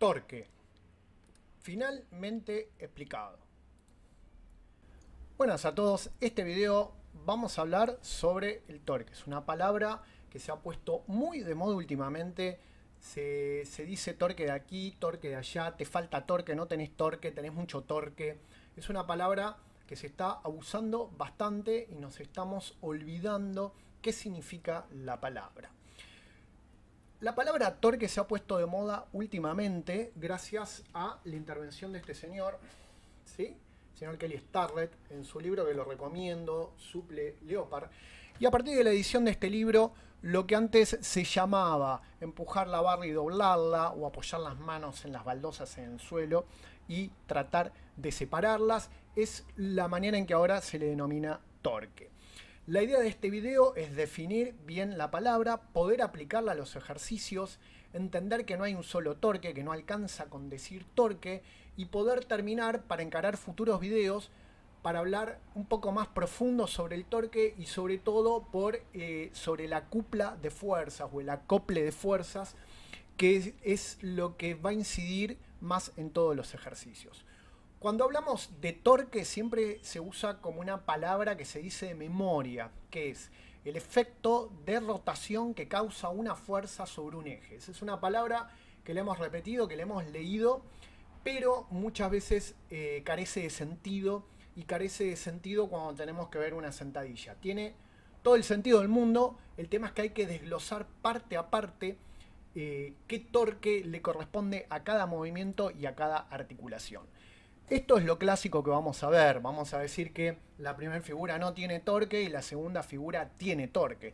torque. Finalmente explicado. Buenas a todos. Este video vamos a hablar sobre el torque. Es una palabra que se ha puesto muy de moda últimamente. Se dice torque de aquí, torque de allá, te falta torque, no tenés torque, tenés mucho torque. Es una palabra que se está abusando bastante y nos estamos olvidando qué significa la palabra. La palabra torque se ha puesto de moda últimamente gracias a la intervención de este señor, ¿sí? El señor Kelly Starrett, en su libro que lo recomiendo, suple Leopar. Y a partir de la edición de este libro, lo que antes se llamaba empujar la barra y doblarla, o apoyar las manos en las baldosas en el suelo y tratar de separarlas, es la manera en que ahora se le denomina torque. La idea de este video es definir bien la palabra, poder aplicarla a los ejercicios, entender que no hay un solo torque, que no alcanza con decir torque, y poder terminar para encarar futuros videos para hablar un poco más profundo sobre el torque y sobre todo sobre la cupla de fuerzas o el acople de fuerzas, que es lo que va a incidir más en todos los ejercicios. Cuando hablamos de torque siempre se usa como una palabra que se dice de memoria, que es el efecto de rotación que causa una fuerza sobre un eje. Esa es una palabra que le hemos repetido, que le hemos leído, pero muchas veces carece de sentido, y carece de sentido cuando tenemos que ver una sentadilla. Tiene todo el sentido del mundo, el tema es que hay que desglosar parte a parte qué torque le corresponde a cada movimiento y a cada articulación. Esto es lo clásico que vamos a ver. Vamos a decir que la primera figura no tiene torque y la segunda figura tiene torque.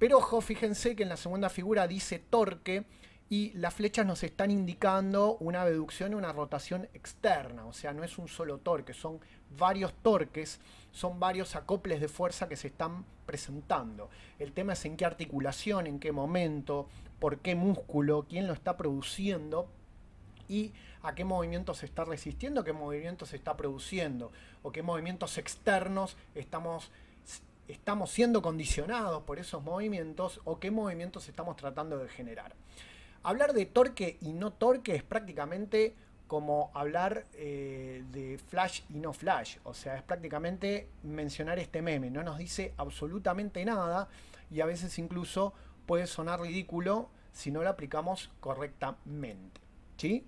Pero ojo, fíjense que en la segunda figura dice torque y las flechas nos están indicando una abducción y una rotación externa. O sea, no es un solo torque, son varios torques, son varios acoples de fuerza que se están presentando. El tema es en qué articulación, en qué momento, por qué músculo, quién lo está produciendo, y a qué movimiento se está resistiendo, qué movimiento se está produciendo, o qué movimientos externos estamos siendo condicionados por esos movimientos, o qué movimientos estamos tratando de generar. Hablar de torque y no torque es prácticamente como hablar de flash y no flash. O sea, es prácticamente mencionar este meme. No nos dice absolutamente nada y a veces incluso puede sonar ridículo si no lo aplicamos correctamente. ¿Sí?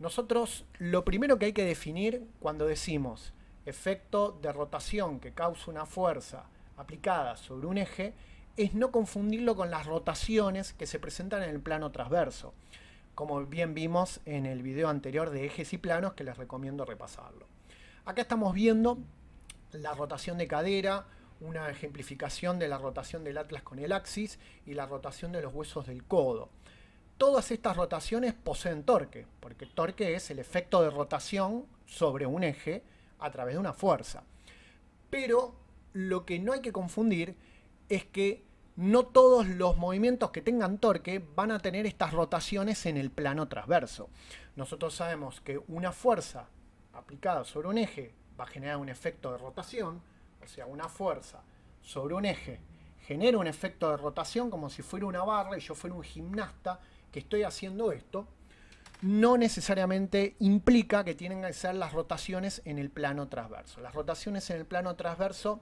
Nosotros lo primero que hay que definir cuando decimos efecto de rotación que causa una fuerza aplicada sobre un eje es no confundirlo con las rotaciones que se presentan en el plano transverso, como bien vimos en el video anterior de ejes y planos, que les recomiendo repasarlo. Acá estamos viendo la rotación de cadera, una ejemplificación de la rotación del atlas con el axis y la rotación de los huesos del codo. Todas estas rotaciones poseen torque, porque torque es el efecto de rotación sobre un eje a través de una fuerza. Pero lo que no hay que confundir es que no todos los movimientos que tengan torque van a tener estas rotaciones en el plano transverso. Nosotros sabemos que una fuerza aplicada sobre un eje va a generar un efecto de rotación, o sea, una fuerza sobre un eje genera un efecto de rotación como si fuera una barra y yo fuera un gimnasta que estoy haciendo esto. No necesariamente implica que tienen que ser las rotaciones en el plano transverso. Las rotaciones en el plano transverso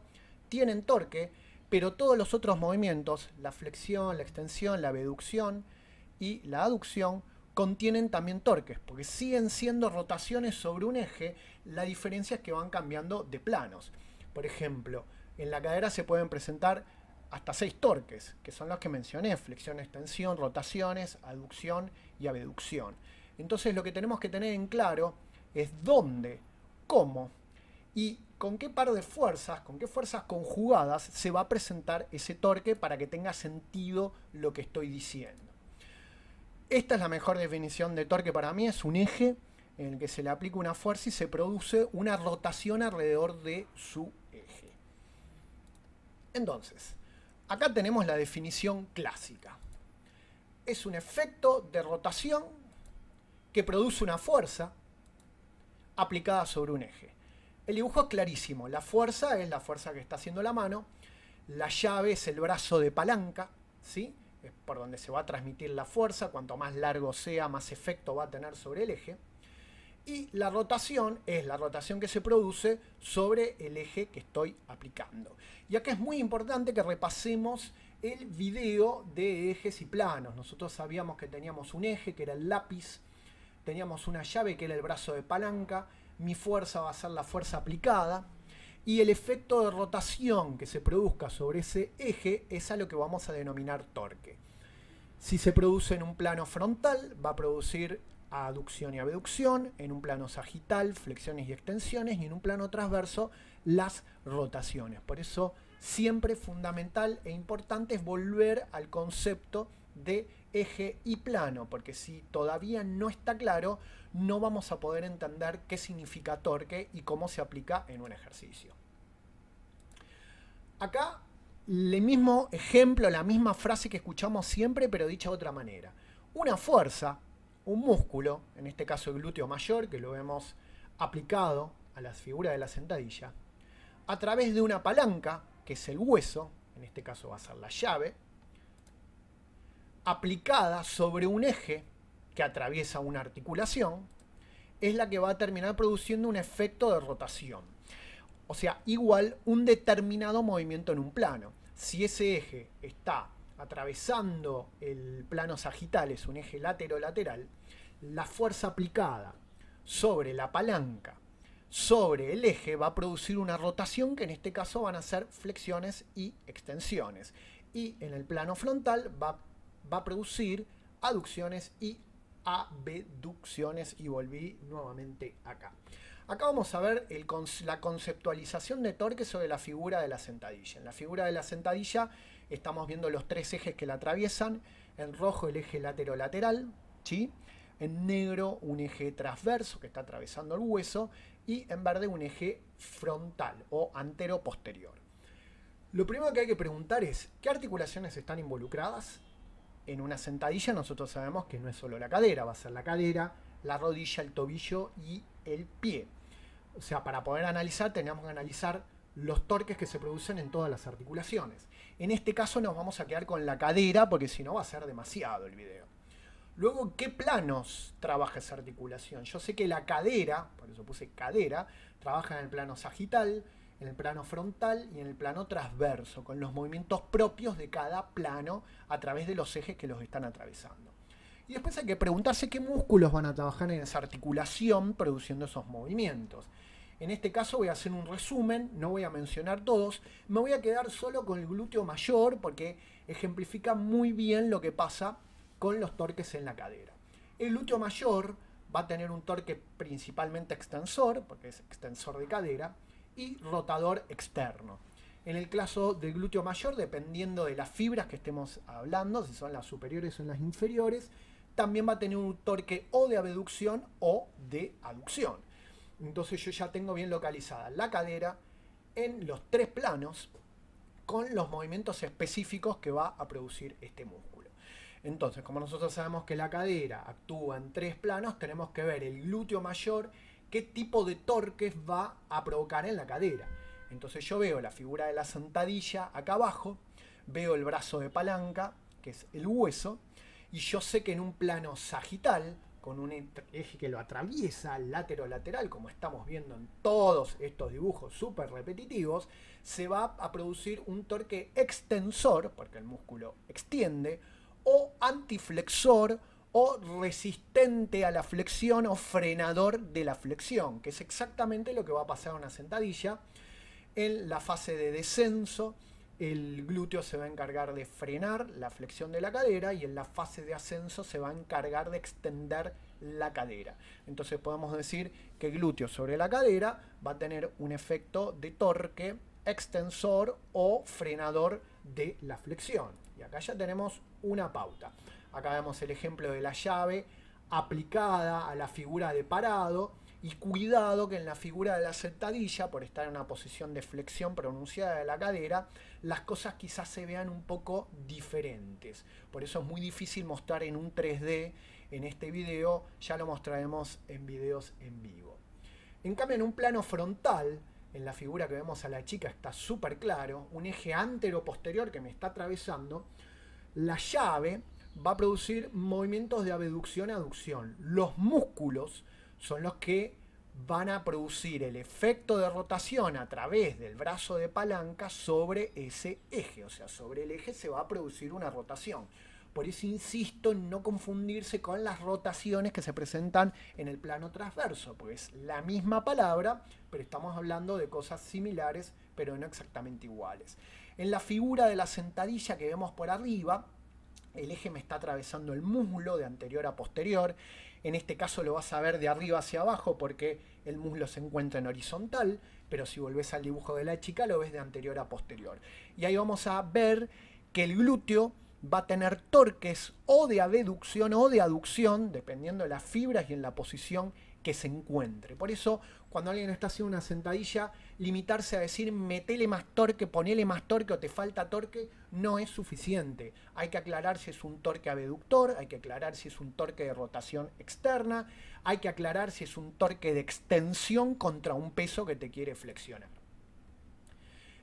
tienen torque, pero todos los otros movimientos, la flexión, la extensión, la abducción y la aducción, contienen también torques, porque siguen siendo rotaciones sobre un eje. La diferencia es que van cambiando de planos. Por ejemplo, en la cadera se pueden presentar hasta 6 torques, que son los que mencioné: flexión, extensión, rotaciones, aducción y abducción. Entonces lo que tenemos que tener en claro es dónde, cómo y con qué par de fuerzas, con qué fuerzas conjugadas se va a presentar ese torque para que tenga sentido lo que estoy diciendo. Esta es la mejor definición de torque para mí: es un eje en el que se le aplica una fuerza y se produce una rotación alrededor de su eje. Entonces, acá tenemos la definición clásica. Es un efecto de rotación que produce una fuerza aplicada sobre un eje. El dibujo es clarísimo. La fuerza es la fuerza que está haciendo la mano. La llave es el brazo de palanca, ¿sí? por donde se va a transmitir la fuerza. Cuanto más largo sea, más efecto va a tener sobre el eje. Y la rotación es la rotación que se produce sobre el eje que estoy aplicando. Y acá es muy importante que repasemos el video de ejes y planos. Nosotros sabíamos que teníamos un eje que era el lápiz, teníamos una llave que era el brazo de palanca, mi fuerza va a ser la fuerza aplicada, y el efecto de rotación que se produzca sobre ese eje es a lo que vamos a denominar torque. Si se produce en un plano frontal, va a producir aducción y abducción, en un plano sagital, flexiones y extensiones, y en un plano transverso, las rotaciones. Por eso siempre fundamental e importante es volver al concepto de eje y plano, porque si todavía no está claro, no vamos a poder entender qué significa torque y cómo se aplica en un ejercicio. Acá, el mismo ejemplo, la misma frase que escuchamos siempre, pero dicha de otra manera. Una fuerza, un músculo, en este caso el glúteo mayor, que lo vemos aplicado a la figura de la sentadilla, a través de una palanca, que es el hueso, en este caso va a ser la llave, aplicada sobre un eje que atraviesa una articulación, es la que va a terminar produciendo un efecto de rotación. O sea, igual un determinado movimiento en un plano. Si ese eje está atravesando el plano sagital, es un eje latero-lateral, la fuerza aplicada sobre la palanca, sobre el eje, va a producir una rotación que en este caso van a ser flexiones y extensiones. Y en el plano frontal va a producir aducciones y abducciones. Y volví nuevamente acá. Acá vamos a ver la conceptualización de torque sobre la figura de la sentadilla. En la figura de la sentadilla estamos viendo los tres ejes que la atraviesan. En rojo el eje latero-lateral, ¿sí? En negro un eje transverso que está atravesando el hueso. Y en verde un eje frontal o antero-posterior. Lo primero que hay que preguntar es, ¿qué articulaciones están involucradas? En una sentadilla nosotros sabemos que no es solo la cadera, va a ser la cadera, la rodilla, el tobillo y el pie. O sea, para poder analizar tenemos que analizar los torques que se producen en todas las articulaciones. En este caso nos vamos a quedar con la cadera porque si no va a ser demasiado el video. Luego, ¿en qué planos trabaja esa articulación? Yo sé que la cadera, por eso puse cadera, trabaja en el plano sagital, en el plano frontal y en el plano transverso, con los movimientos propios de cada plano a través de los ejes que los están atravesando. Y después hay que preguntarse qué músculos van a trabajar en esa articulación produciendo esos movimientos. En este caso voy a hacer un resumen, no voy a mencionar todos, me voy a quedar solo con el glúteo mayor porque ejemplifica muy bien lo que pasa con los torques en la cadera. El glúteo mayor va a tener un torque principalmente extensor, porque es extensor de cadera, y rotador externo. En el caso del glúteo mayor, dependiendo de las fibras que estemos hablando, si son las superiores o las inferiores, también va a tener un torque o de abducción o de aducción. Entonces yo ya tengo bien localizada la cadera en los tres planos con los movimientos específicos que va a producir este músculo. Entonces, como nosotros sabemos que la cadera actúa en tres planos, tenemos que ver el glúteo mayor, qué tipo de torques va a provocar en la cadera. Entonces yo veo la figura de la sentadilla acá abajo, veo el brazo de palanca, que es el hueso, y yo sé que en un plano sagital, con un eje que lo atraviesa latero-lateral, como estamos viendo en todos estos dibujos súper repetitivos, se va a producir un torque extensor, porque el músculo extiende, o antiflexor, o resistente a la flexión, o frenador de la flexión, que es exactamente lo que va a pasar en una sentadilla. En la fase de descenso, el glúteo se va a encargar de frenar la flexión de la cadera y en la fase de ascenso se va a encargar de extender la cadera. Entonces podemos decir que el glúteo sobre la cadera va a tener un efecto de torque extensor o frenador de la flexión. Y acá ya tenemos una pauta. Acá vemos el ejemplo de la llave aplicada a la figura de parado. Y cuidado que en la figura de la sentadilla, por estar en una posición de flexión pronunciada de la cadera, las cosas quizás se vean un poco diferentes. Por eso es muy difícil mostrar en un 3D en este video, ya lo mostraremos en videos en vivo. En cambio, en un plano frontal, en la figura que vemos a la chica está súper claro, un eje antero-posterior que me está atravesando, La llave va a producir movimientos de abducción a aducción. Los músculos son los que van a producir el efecto de rotación a través del brazo de palanca sobre ese eje. O sea, sobre el eje se va a producir una rotación. Por eso insisto en no confundirse con las rotaciones que se presentan en el plano transverso, porque es la misma palabra, pero estamos hablando de cosas similares, pero no exactamente iguales. En la figura de la sentadilla que vemos por arriba, el eje me está atravesando el muslo de anterior a posterior. En este caso lo vas a ver de arriba hacia abajo porque el muslo se encuentra en horizontal, pero si volvés al dibujo de la chica lo ves de anterior a posterior. Y ahí vamos a ver que el glúteo va a tener torques o de abducción o de aducción, dependiendo de las fibras y en la posición que se encuentre. Por eso, cuando alguien está haciendo una sentadilla, limitarse a decir metele más torque, ponele más torque o te falta torque, no es suficiente. Hay que aclarar si es un torque abductor, hay que aclarar si es un torque de rotación externa, hay que aclarar si es un torque de extensión contra un peso que te quiere flexionar.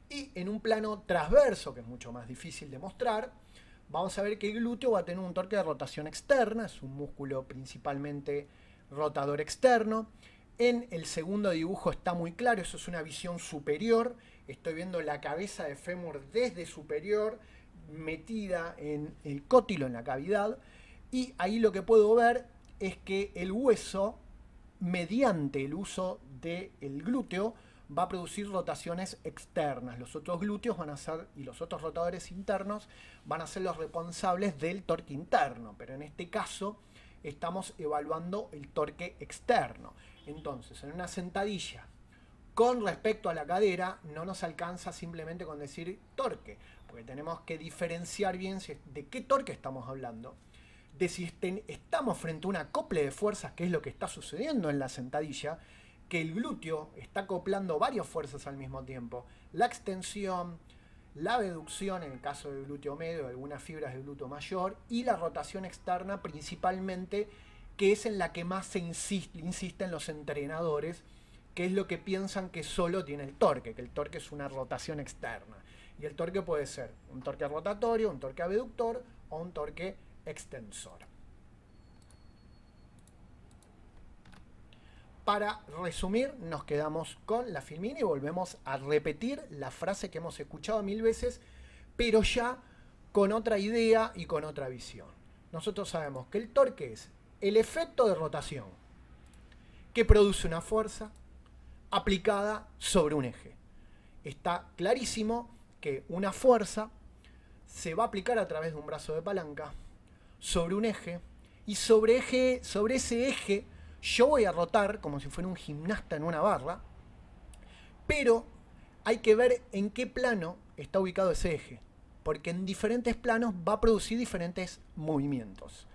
Y en un plano transverso, que es mucho más difícil de mostrar, vamos a ver que el glúteo va a tener un torque de rotación externa, es un músculo principalmente rotador externo. En el segundo dibujo está muy claro, eso es una visión superior. Estoy viendo la cabeza de fémur desde superior, metida en el cótilo, en la cavidad. Y ahí lo que puedo ver es que el hueso, mediante el uso del glúteo, va a producir rotaciones externas. Los otros glúteos van a ser, y los otros rotadores internos, van a ser los responsables del torque interno. Pero en este caso estamos evaluando el torque externo. Entonces, en una sentadilla, con respecto a la cadera, no nos alcanza simplemente con decir torque, porque tenemos que diferenciar bien de qué torque estamos hablando, de si estamos frente a un acople de fuerzas, que es lo que está sucediendo en la sentadilla, que el glúteo está acoplando varias fuerzas al mismo tiempo, la extensión, la abducción en el caso del glúteo medio, algunas fibras del glúteo mayor, y la rotación externa principalmente, que es en la que más se insisten los entrenadores, que es lo que piensan que solo tiene el torque, que el torque es una rotación externa. Y el torque puede ser un torque rotatorio, un torque abductor o un torque extensor. Para resumir, nos quedamos con la filmina y volvemos a repetir la frase que hemos escuchado 1000 veces, pero ya con otra idea y con otra visión. Nosotros sabemos que el torque es el efecto de rotación que produce una fuerza aplicada sobre un eje. Está clarísimo que una fuerza se va a aplicar a través de un brazo de palanca sobre un eje y sobre ese eje yo voy a rotar como si fuera un gimnasta en una barra, pero hay que ver en qué plano está ubicado ese eje, porque en diferentes planos va a producir diferentes movimientos,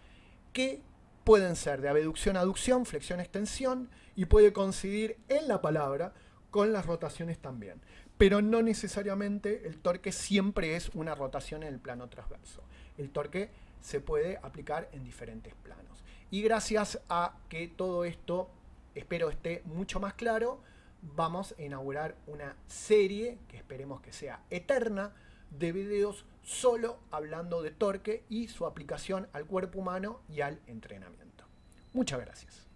que pueden ser de abducción a aducción, flexión a extensión, y puede coincidir en la palabra con las rotaciones también. Pero no necesariamente el torque siempre es una rotación en el plano transverso. El torque se puede aplicar en diferentes planos. Y gracias a que todo esto, espero esté mucho más claro, vamos a inaugurar una serie, que esperemos que sea eterna, de videos solo hablando de torque y su aplicación al cuerpo humano y al entrenamiento. Muchas gracias.